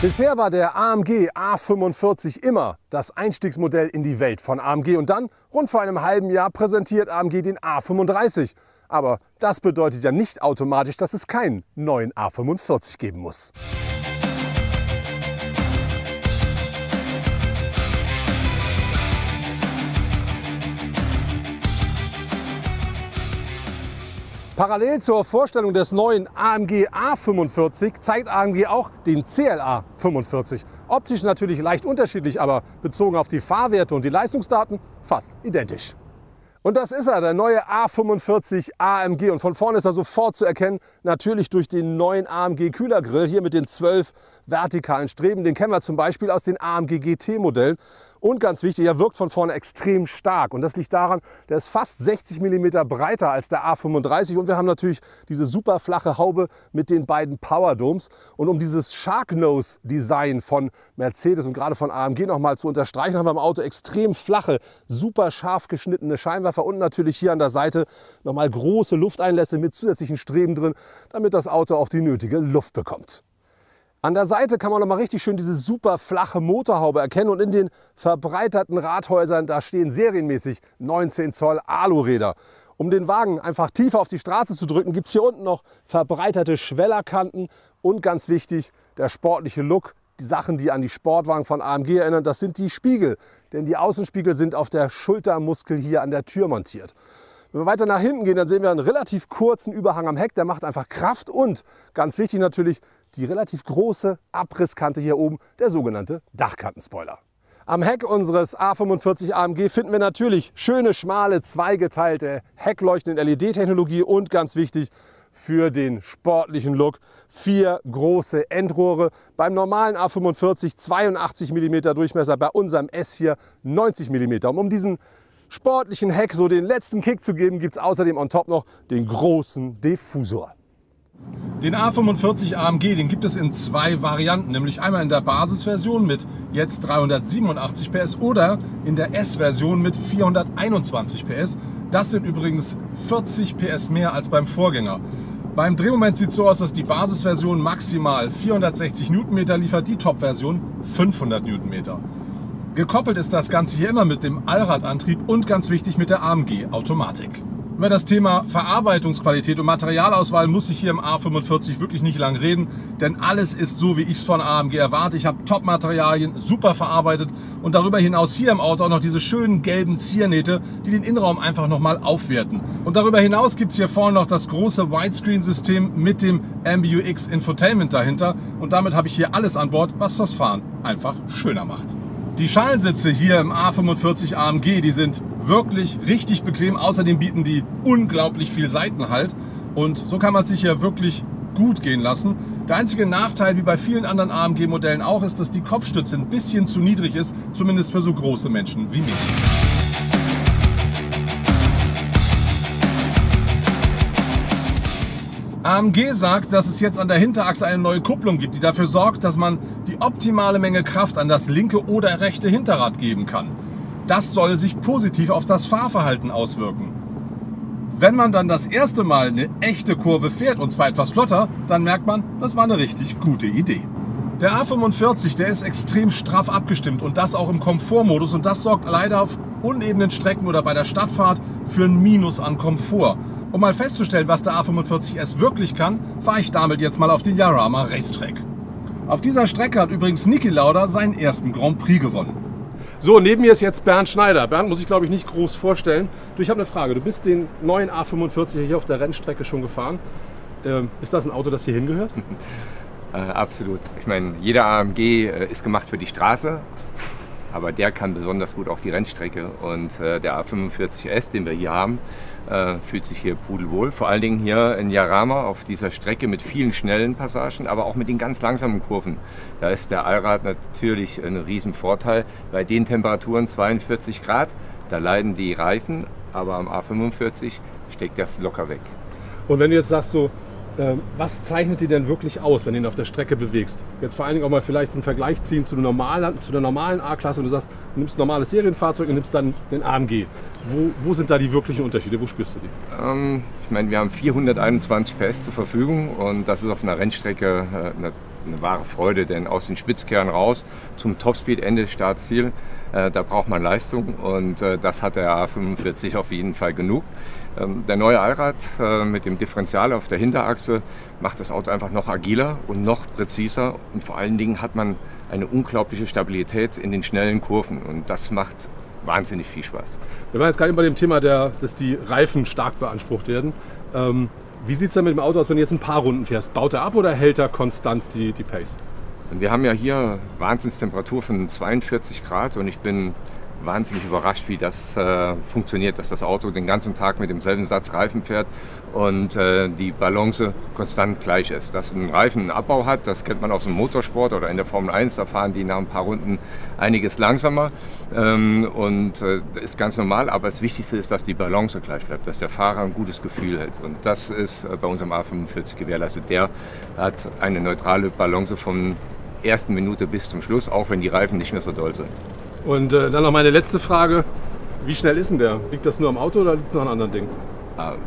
Bisher war der AMG A45 immer das Einstiegsmodell in die Welt von AMG und dann, rund vor einem halben Jahr, präsentiert AMG den A35. Aber das bedeutet ja nicht automatisch, dass es keinen neuen A45 geben muss. Parallel zur Vorstellung des neuen AMG A45 zeigt AMG auch den CLA 45. Optisch natürlich leicht unterschiedlich, aber bezogen auf die Fahrwerte und die Leistungsdaten fast identisch. Und das ist er, der neue A45 AMG. Und von vorne ist er sofort zu erkennen, natürlich durch den neuen AMG Kühlergrill, hier mit den 12 vertikalen Streben. Den kennen wir zum Beispiel aus den AMG GT-Modellen. Und ganz wichtig, er wirkt von vorne extrem stark. Und das liegt daran, der ist fast 60 mm breiter als der A35. Und wir haben natürlich diese super flache Haube mit den beiden Powerdomes. Und um dieses Shark-Nose-Design von Mercedes und gerade von AMG nochmal zu unterstreichen, haben wir im Auto extrem flache, super scharf geschnittene Scheinwerfer. Und natürlich hier an der Seite nochmal große Lufteinlässe mit zusätzlichen Streben drin, damit das Auto auch die nötige Luft bekommt. An der Seite kann man noch mal richtig schön diese super flache Motorhaube erkennen und in den verbreiterten Radhäusern, da stehen serienmäßig 19 Zoll Aluräder. Um den Wagen einfach tiefer auf die Straße zu drücken, gibt es hier unten noch verbreiterte Schwellerkanten und ganz wichtig, der sportliche Look. Die Sachen, die an die Sportwagen von AMG erinnern, das sind die Spiegel, denn die Außenspiegel sind auf der Schultermuskel hier an der Tür montiert. Wenn wir weiter nach hinten gehen, dann sehen wir einen relativ kurzen Überhang am Heck, der macht einfach Kraft und ganz wichtig natürlich die relativ große Abrisskante hier oben, der sogenannte Dachkantenspoiler. Am Heck unseres A45 AMG finden wir natürlich schöne, schmale, zweigeteilte Heckleuchten in LED-Technologie und ganz wichtig für den sportlichen Look 4 große Endrohre. Beim normalen A45 82 mm Durchmesser, bei unserem S hier 90 mm. Um diesen sportlichen Heck so den letzten Kick zu geben, gibt es außerdem on top noch den großen Diffusor. Den A45 AMG, den gibt es in 2 Varianten, nämlich einmal in der Basisversion mit jetzt 387 PS oder in der S-Version mit 421 PS. Das sind übrigens 40 PS mehr als beim Vorgänger. Beim Drehmoment sieht es so aus, dass die Basisversion maximal 460 Newtonmeter liefert, die Top-Version 500 Newtonmeter. Gekoppelt ist das Ganze hier immer mit dem Allradantrieb und ganz wichtig mit der AMG-Automatik. Über das Thema Verarbeitungsqualität und Materialauswahl muss ich hier im A45 wirklich nicht lang reden, denn alles ist so, wie ich es von AMG erwarte. Ich habe Top-Materialien, super verarbeitet und darüber hinaus hier im Auto auch noch diese schönen gelben Ziernähte, die den Innenraum einfach nochmal aufwerten. Und darüber hinaus gibt es hier vorne noch das große Widescreen-System mit dem MBUX Infotainment dahinter und damit habe ich hier alles an Bord, was das Fahren einfach schöner macht. Die Schalensitze hier im A45 AMG, die sind wirklich richtig bequem. Außerdem bieten die unglaublich viel Seitenhalt und so kann man es sich hier wirklich gut gehen lassen. Der einzige Nachteil, wie bei vielen anderen AMG-Modellen auch, ist, dass die Kopfstütze ein bisschen zu niedrig ist, zumindest für so große Menschen wie mich. AMG sagt, dass es jetzt an der Hinterachse eine neue Kupplung gibt, die dafür sorgt, dass man die optimale Menge Kraft an das linke oder rechte Hinterrad geben kann. Das soll sich positiv auf das Fahrverhalten auswirken. Wenn man dann das erste Mal eine echte Kurve fährt, und zwar etwas flotter, dann merkt man, das war eine richtig gute Idee. Der A45, der ist extrem straff abgestimmt und das auch im Komfortmodus und das sorgt leider auf unebenen Strecken oder bei der Stadtfahrt für ein Minus an Komfort. Um mal festzustellen, was der A45 S wirklich kann, fahre ich damit jetzt mal auf den Jarama Racetrack. Auf dieser Strecke hat übrigens Niki Lauda seinen ersten Grand Prix gewonnen. So, neben mir ist jetzt Bernd Schneider. Bernd muss ich, glaube ich, nicht groß vorstellen. Du, ich habe eine Frage. Du bist den neuen A45 hier auf der Rennstrecke schon gefahren. Ist das ein Auto, das hier hingehört? Absolut. Ich meine, jeder AMG ist gemacht für die Straße, aber der kann besonders gut auch die Rennstrecke. Und der A45 S, den wir hier haben, fühlt sich hier pudelwohl. Vor allen Dingen hier in Jarama auf dieser Strecke mit vielen schnellen Passagen, aber auch mit den ganz langsamen Kurven. Da ist der Allrad natürlich ein Riesenvorteil. Bei den Temperaturen 42 Grad, da leiden die Reifen, aber am A45 steckt das locker weg. Und wenn du jetzt sagst, so, was zeichnet die denn wirklich aus, wenn du ihn auf der Strecke bewegst? Jetzt vor allen Dingen auch mal vielleicht einen Vergleich ziehen zu der normalen A-Klasse, und du sagst, du nimmst ein normales Serienfahrzeug und nimmst dann den AMG. Wo sind da die wirklichen Unterschiede? Wo spürst du die? Ich meine, wir haben 421 PS zur Verfügung und das ist auf einer Rennstrecke eine wahre Freude, denn aus den Spitzkehren raus zum Topspeed, Ende, Startziel, da braucht man Leistung und das hat der A45 auf jeden Fall genug. Der neue Allrad mit dem Differential auf der Hinterachse macht das Auto einfach noch agiler und noch präziser und vor allen Dingen hat man eine unglaubliche Stabilität in den schnellen Kurven und das macht wahnsinnig viel Spaß. Wir waren jetzt gerade bei dem Thema, dass die Reifen stark beansprucht werden. Wie sieht es denn mit dem Auto aus, wenn du jetzt ein paar Runden fährst? Baut er ab oder hält er konstant die Pace? Wir haben ja hier Wahnsinnstemperatur von 42 Grad und ich bin wahnsinnig überrascht, wie das funktioniert, dass das Auto den ganzen Tag mit demselben Satz Reifen fährt und die Balance konstant gleich ist. Dass ein Reifen einen Abbau hat, das kennt man aus dem Motorsport oder in der Formel 1, da fahren die nach ein paar Runden einiges langsamer und ist ganz normal, aber das Wichtigste ist, dass die Balance gleich bleibt, dass der Fahrer ein gutes Gefühl hält und das ist bei unserem A45 gewährleistet. Der hat eine neutrale Balance von ersten Minute bis zum Schluss, auch wenn die Reifen nicht mehr so doll sind. Und dann noch meine letzte Frage, wie schnell ist denn der? Liegt das nur am Auto oder liegt es noch an anderen Dingen?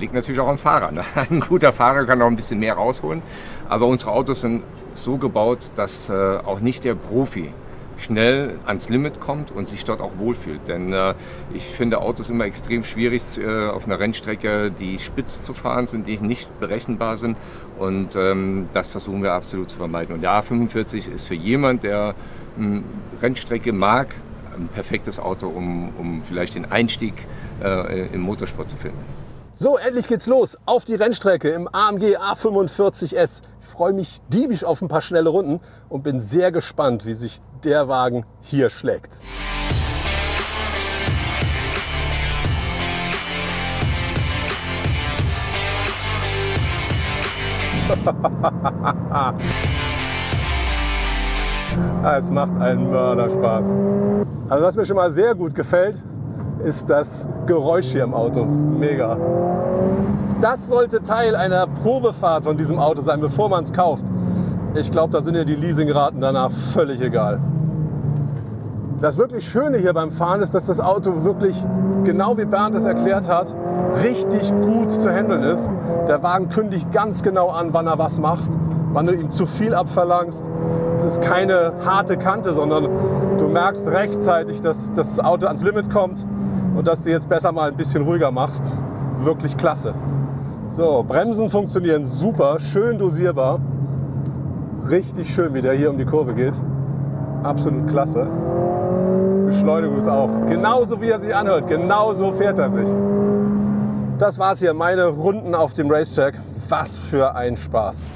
Liegt natürlich auch am Fahrer. Ne? Ein guter Fahrer kann noch ein bisschen mehr rausholen, aber unsere Autos sind so gebaut, dass auch nicht der Profi schnell ans Limit kommt und sich dort auch wohlfühlt. Denn ich finde Autos immer extrem schwierig auf einer Rennstrecke, die spitz zu fahren sind, die nicht berechenbar sind und das versuchen wir absolut zu vermeiden. Und der A45 ist für jemand, der Rennstrecke mag, ein perfektes Auto, um vielleicht den Einstieg im Motorsport zu finden. So, endlich geht's los auf die Rennstrecke im AMG A45 S. Ich freue mich diebisch auf ein paar schnelle Runden und bin sehr gespannt, wie sich der Wagen hier schlägt. Es macht einen Mörderspaß. Also was mir schon mal sehr gut gefällt, ist das Geräusch hier im Auto. Mega. Das sollte Teil einer Probefahrt von diesem Auto sein, bevor man es kauft. Ich glaube, da sind ja die Leasingraten danach völlig egal. Das wirklich Schöne hier beim Fahren ist, dass das Auto wirklich, genau wie Bernd es erklärt hat, richtig gut zu handeln ist. Der Wagen kündigt ganz genau an, wann er was macht, wann du ihm zu viel abverlangst. Es ist keine harte Kante, sondern du merkst rechtzeitig, dass das Auto ans Limit kommt und dass du jetzt besser mal ein bisschen ruhiger machst. Wirklich klasse. So, Bremsen funktionieren super, schön dosierbar. Richtig schön, wie der hier um die Kurve geht. Absolut klasse. Beschleunigung ist auch genauso, wie er sich anhört. Genauso fährt er sich. Das war's hier, meine Runden auf dem Racetrack. Was für ein Spaß.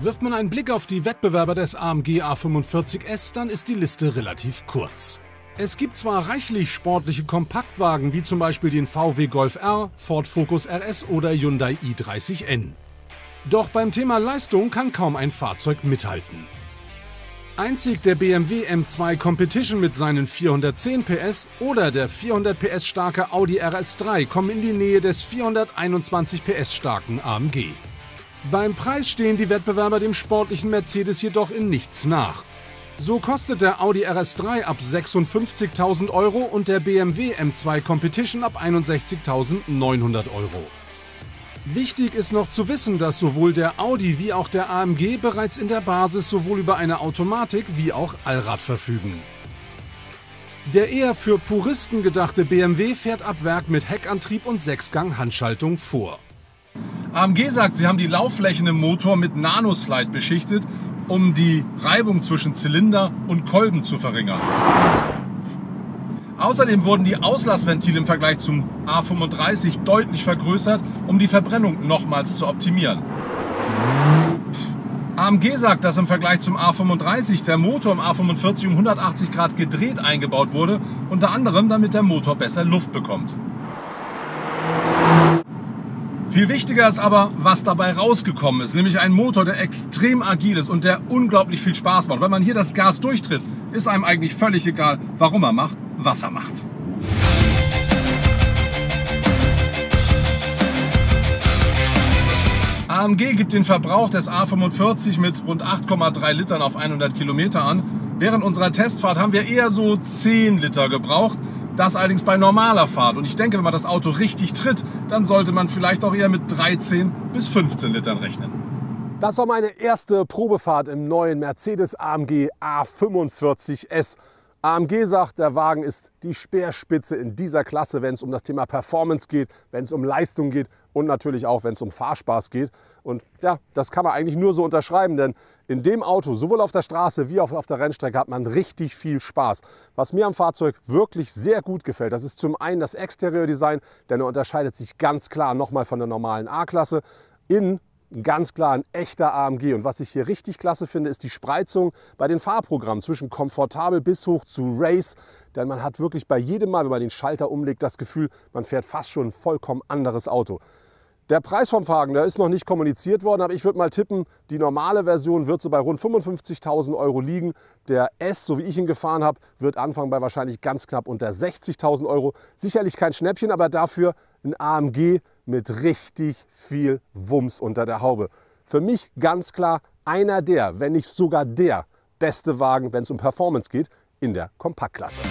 Wirft man einen Blick auf die Wettbewerber des AMG A45 S, dann ist die Liste relativ kurz. Es gibt zwar reichlich sportliche Kompaktwagen, wie zum Beispiel den VW Golf R, Ford Focus RS oder Hyundai i30 N. Doch beim Thema Leistung kann kaum ein Fahrzeug mithalten. Einzig der BMW M2 Competition mit seinen 410 PS oder der 400 PS starke Audi RS3 kommen in die Nähe des 421 PS starken AMG. Beim Preis stehen die Wettbewerber dem sportlichen Mercedes jedoch in nichts nach. So kostet der Audi RS3 ab 56.000 Euro und der BMW M2 Competition ab 61.900 Euro. Wichtig ist noch zu wissen, dass sowohl der Audi wie auch der AMG bereits in der Basis sowohl über eine Automatik wie auch Allrad verfügen. Der eher für Puristen gedachte BMW fährt ab Werk mit Heckantrieb und 6-Gang-Handschaltung vor. AMG sagt, sie haben die Laufflächen im Motor mit Nanoslide beschichtet, um die Reibung zwischen Zylinder und Kolben zu verringern. Außerdem wurden die Auslassventile im Vergleich zum A35 deutlich vergrößert, um die Verbrennung nochmals zu optimieren. AMG sagt, dass im Vergleich zum A35 der Motor im A45 um 180 Grad gedreht eingebaut wurde, unter anderem damit der Motor besser Luft bekommt. Viel wichtiger ist aber, was dabei rausgekommen ist, nämlich ein Motor, der extrem agil ist und der unglaublich viel Spaß macht. Wenn man hier das Gas durchtritt, ist einem eigentlich völlig egal, warum er macht, was er macht. AMG gibt den Verbrauch des A45 mit rund 8,3 Litern auf 100 Kilometer an. Während unserer Testfahrt haben wir eher so 10 Liter gebraucht. Das allerdings bei normaler Fahrt. Und ich denke, wenn man das Auto richtig tritt, dann sollte man vielleicht auch eher mit 13 bis 15 Litern rechnen. Das war meine erste Probefahrt im neuen Mercedes AMG A45 S. AMG sagt, der Wagen ist die Speerspitze in dieser Klasse, wenn es um das Thema Performance geht, wenn es um Leistung geht und natürlich auch, wenn es um Fahrspaß geht. Und ja, das kann man eigentlich nur so unterschreiben, denn in dem Auto, sowohl auf der Straße wie auch auf der Rennstrecke, hat man richtig viel Spaß. Was mir am Fahrzeug wirklich sehr gut gefällt, das ist zum einen das Exteriordesign, denn er unterscheidet sich ganz klar nochmal von der normalen A-Klasse. Innen ganz klar ein echter AMG. Und was ich hier richtig klasse finde, ist die Spreizung bei den Fahrprogrammen zwischen komfortabel bis hoch zu Race. Denn man hat wirklich bei jedem Mal, wenn man den Schalter umlegt, das Gefühl, man fährt fast schon ein vollkommen anderes Auto. Der Preis vom Wagen, der ist noch nicht kommuniziert worden, aber ich würde mal tippen, die normale Version wird so bei rund 55.000 Euro liegen. Der S, so wie ich ihn gefahren habe, wird anfangen bei wahrscheinlich ganz knapp unter 60.000 Euro. Sicherlich kein Schnäppchen, aber dafür ein AMG mit richtig viel Wumms unter der Haube. Für mich ganz klar einer der, wenn nicht sogar der beste Wagen, wenn es um Performance geht, in der Kompaktklasse.